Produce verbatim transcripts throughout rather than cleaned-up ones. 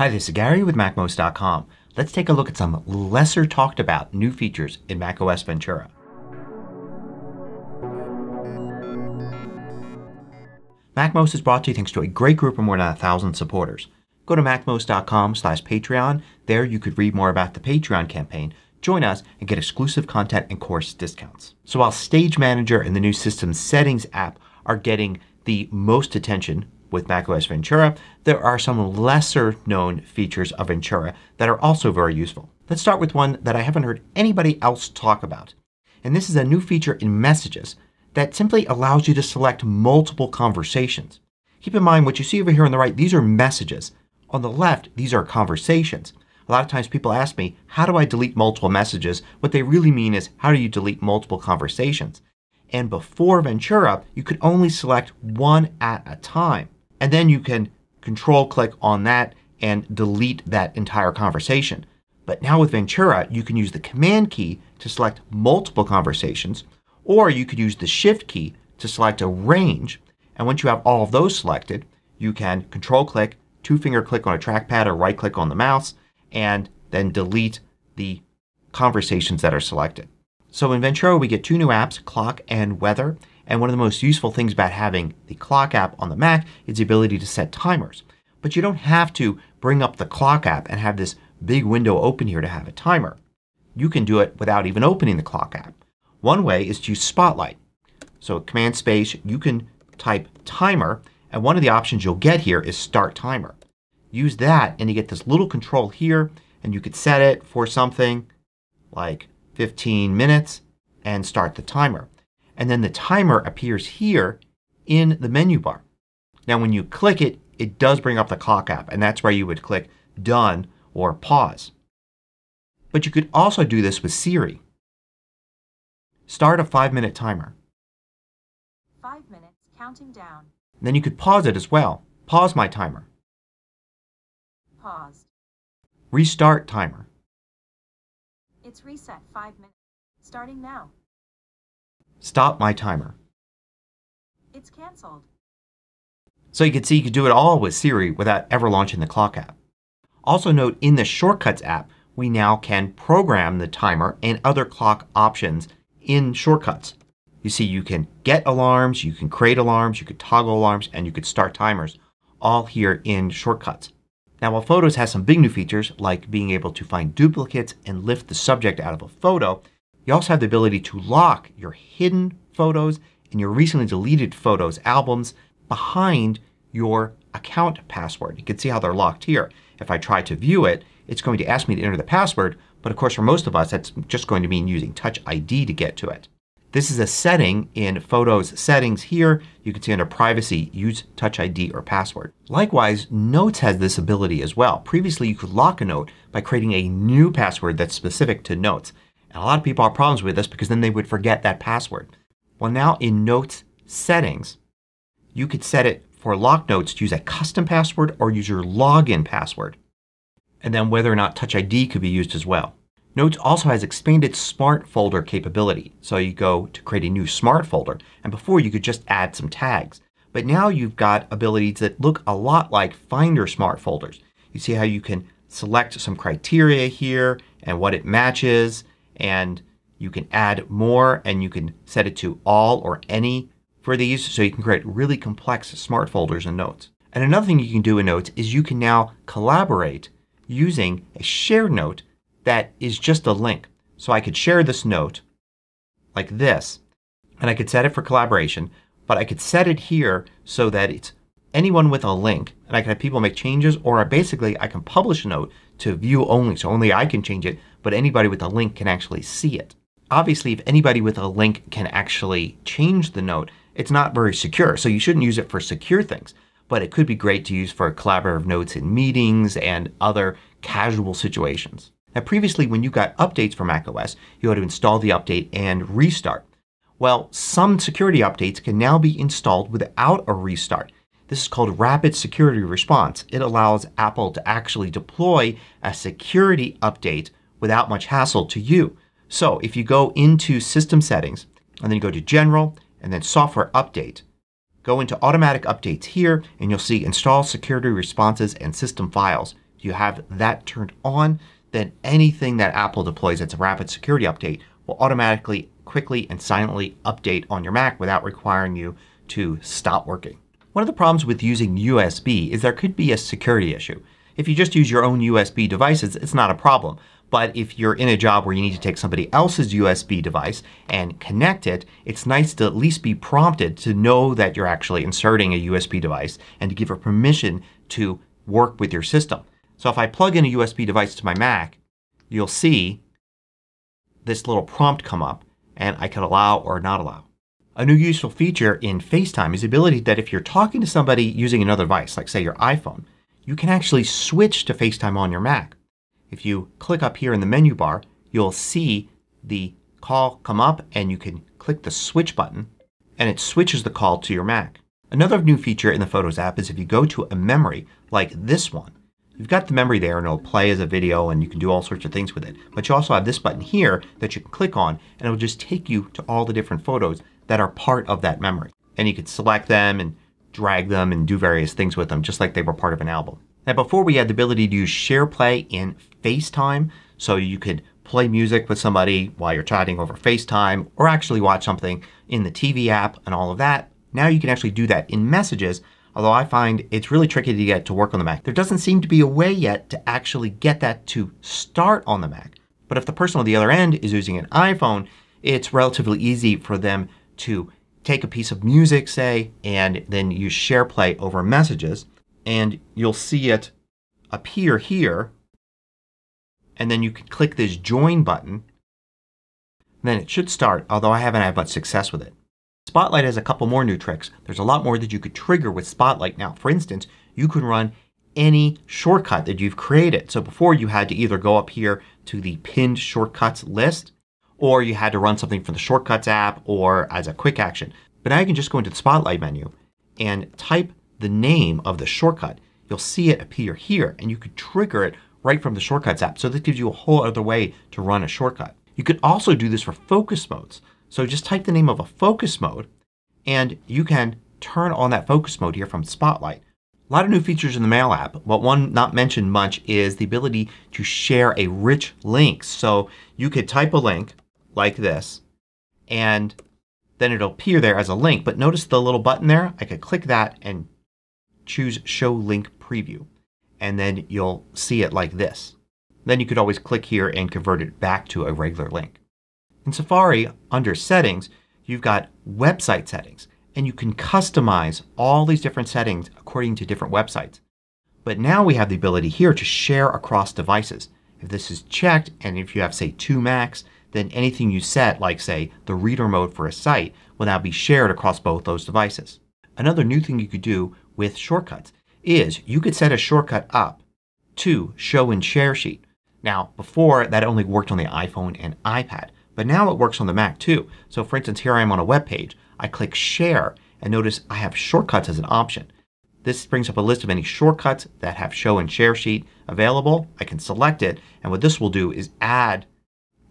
Hi, this is Gary with MacMost dot com. Let's take a look at some lesser talked about new features in macOS Ventura. MacMost is brought to you thanks to a great group of more than a thousand supporters. Go to MacMost dot com slash Patreon. There you could read more about the Patreon campaign, join us, and get exclusive content and course discounts. So while Stage Manager and the new System Settings app are getting the most attention with macOS Ventura, there are some lesser known features of Ventura that are also very useful. Let's start with one that I haven't heard anybody else talk about. And this is a new feature in Messages that simply allows you to select multiple conversations. Keep in mind what you see over here on the right, these are messages. On the left, these are conversations. A lot of times people ask me, how do I delete multiple messages? What they really mean is, how do you delete multiple conversations? And before Ventura, you could only select one at a time. And then you can control click on that and delete that entire conversation. But now with Ventura you can use the Command key to select multiple conversations, or you could use the Shift key to select a range. And once you have all of those selected, you can control click, two finger click on a trackpad or right click on the mouse, and then delete the conversations that are selected. So in Ventura we get two new apps, Clock and Weather. And one of the most useful things about having the Clock app on the Mac is the ability to set timers. But you don't have to bring up the Clock app and have this big window open here to have a timer. You can do it without even opening the Clock app. One way is to use Spotlight. So Command Space, you can type timer, and one of the options you'll get here is Start Timer. Use that and you get this little control here, and you could set it for something like fifteen minutes and start the timer. And then the timer appears here in the menu bar. Now when you click it, it does bring up the Clock app, and that's where you would click Done or Pause. But you could also do this with Siri. Start a five minute timer. Five minutes counting down. And then you could pause it as well. Pause my timer. Paused. Restart timer. It's reset five minutes. Starting now. Stop my timer. It's canceled. So you can see you can do it all with Siri without ever launching the Clock app. Also note in the Shortcuts app we now can program the timer and other clock options in Shortcuts. You see you can get alarms, you can create alarms, you could toggle alarms, and you could start timers all here in Shortcuts. Now while Photos has some big new features like being able to find duplicates and lift the subject out of a photo, you also have the ability to lock your hidden photos and your recently deleted photos albums behind your account password. You can see how they're locked here. If I try to view it, it's going to ask me to enter the password, but of course for most of us that's just going to mean using Touch I D to get to it. This is a setting in Photos Settings here. You can see under Privacy, use Touch I D or password. Likewise, Notes has this ability as well. Previously you could lock a note by creating a new password that's specific to Notes. And a lot of people have problems with this because then they would forget that password. Well, now in Notes Settings you could set it for lock notes to use a custom password or use your login password. And then whether or not Touch I D could be used as well. Notes also has expanded Smart Folder capability. So you go to create a new Smart Folder, and before you could just add some tags. But now you've got abilities that look a lot like Finder Smart Folders. You see how you can select some criteria here and what it matches. And you can add more, and you can set it to all or any for these, so you can create really complex Smart Folders in Notes. And another thing you can do in Notes is you can now collaborate using a shared note that is just a link. So I could share this note like this, and I could set it for collaboration, but I could set it here so that it's anyone with a link, and I can have people make changes, or basically I can publish a note to view only. So only I can change it, but anybody with a link can actually see it. Obviously if anybody with a link can actually change the note, it's not very secure. So you shouldn't use it for secure things. But it could be great to use for collaborative notes in meetings and other casual situations. Now previously when you got updates for macOS you had to install the update and restart. Well, some security updates can now be installed without a restart. This is called Rapid Security Response. It allows Apple to actually deploy a security update without much hassle to you. So if you go into System Settings and then you go to General and then Software Update, go into Automatic Updates here, and you'll see Install Security Responses and System Files. you have that turned on, then anything that Apple deploys that's a rapid security update will automatically, quickly, and silently update on your Mac without requiring you to stop working. One of the problems with using U S B is there could be a security issue. If you just use your own U S B devices, it's not a problem. But if you're in a job where you need to take somebody else's U S B device and connect it, it's nice to at least be prompted to know that you're actually inserting a U S B device and to give her permission to work with your system. So if I plug in a U S B device to my Mac, you'll see this little prompt come up and I can allow or not allow. A new useful feature in FaceTime is the ability that if you're talking to somebody using another device, like say your iPhone, you can actually switch to FaceTime on your Mac. If you click up here in the menu bar, you'll see the call come up and you can click the switch button and it switches the call to your Mac. Another new feature in the Photos app is if you go to a memory like this one, you've got the memory there and it'll play as a video and you can do all sorts of things with it. But you also have this button here that you can click on and it'll just take you to all the different photos that are part of that memory. And you can select them and drag them and do various things with them just like they were part of an album. Now before we had the ability to use SharePlay in FaceTime, so you could play music with somebody while you're chatting over FaceTime or actually watch something in the T V app and all of that. Now you can actually do that in Messages, although I find it's really tricky to get to work on the Mac. There doesn't seem to be a way yet to actually get that to start on the Mac. But if the person on the other end is using an iPhone, it's relatively easy for them to take a piece of music, say, and then use SharePlay over Messages. And you'll see it appear here and then you can click this join button and then it should start, although I haven't had much success with it. Spotlight has a couple more new tricks. There's a lot more that you could trigger with Spotlight now. For instance, you can run any shortcut that you've created. So before you had to either go up here to the pinned shortcuts list or you had to run something from the Shortcuts app or as a quick action. But now you can just go into the Spotlight menu and type the name of the shortcut. You'll see it appear here and you could trigger it right from the Shortcuts app. So this gives you a whole other way to run a shortcut. You could also do this for focus modes. So just type the name of a focus mode and you can turn on that focus mode here from Spotlight. A lot of new features in the Mail app, but one not mentioned much is the ability to share a rich link. So you could type a link like this and then it'll appear there as a link. But notice the little button there. I could click that and choose Show Link Preview and then you'll see it like this. Then you could always click here and convert it back to a regular link. In Safari, under Settings, you've got Website Settings and you can customize all these different settings according to different websites. But now we have the ability here to share across devices. If this is checked and if you have, say, two Macs, then anything you set, like, say, the reader mode for a site, will now be shared across both those devices. Another new thing you could do with shortcuts is you could set a shortcut up to show in Share Sheet. Now before that only worked on the iPhone and iPad, but now it works on the Mac too. So for instance, here I am on a web page. I click Share and notice I have shortcuts as an option. This brings up a list of any shortcuts that have Show in Share Sheet available. I can select it and what this will do is add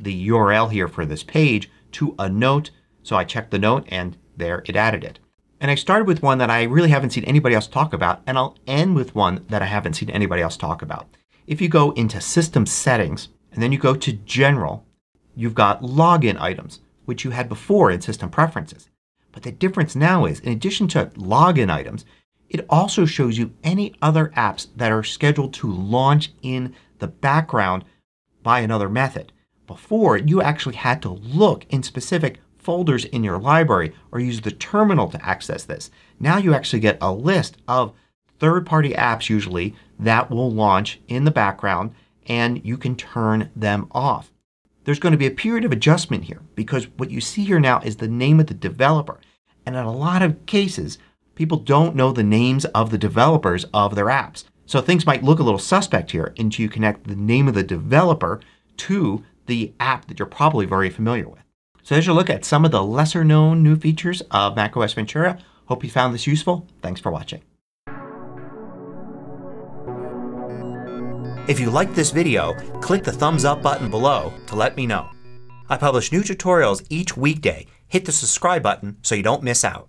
the U R L here for this page to a note. So I check the note and there it added it. And I started with one that I really haven't seen anybody else talk about and I'll end with one that I haven't seen anybody else talk about. If you go into System Settings and then you go to General, you've got Login Items, which you had before in System Preferences. But the difference now is, in addition to Login Items, it also shows you any other apps that are scheduled to launch in the background by another method. Before, you actually had to look in specific folders in your library or use the terminal to access this. Now you actually get a list of third-party apps usually that will launch in the background and you can turn them off. There's going to be a period of adjustment here because what you see here now is the name of the developer and in a lot of cases people don't know the names of the developers of their apps. So things might look a little suspect here until you connect the name of the developer to the app that you're probably very familiar with. So there's your look at some of the lesser known new features of macOS Ventura. Hope you found this useful. Thanks for watching. If you liked this video, click the thumbs up button below to let me know. I publish new tutorials each weekday. Hit the subscribe button so you don't miss out.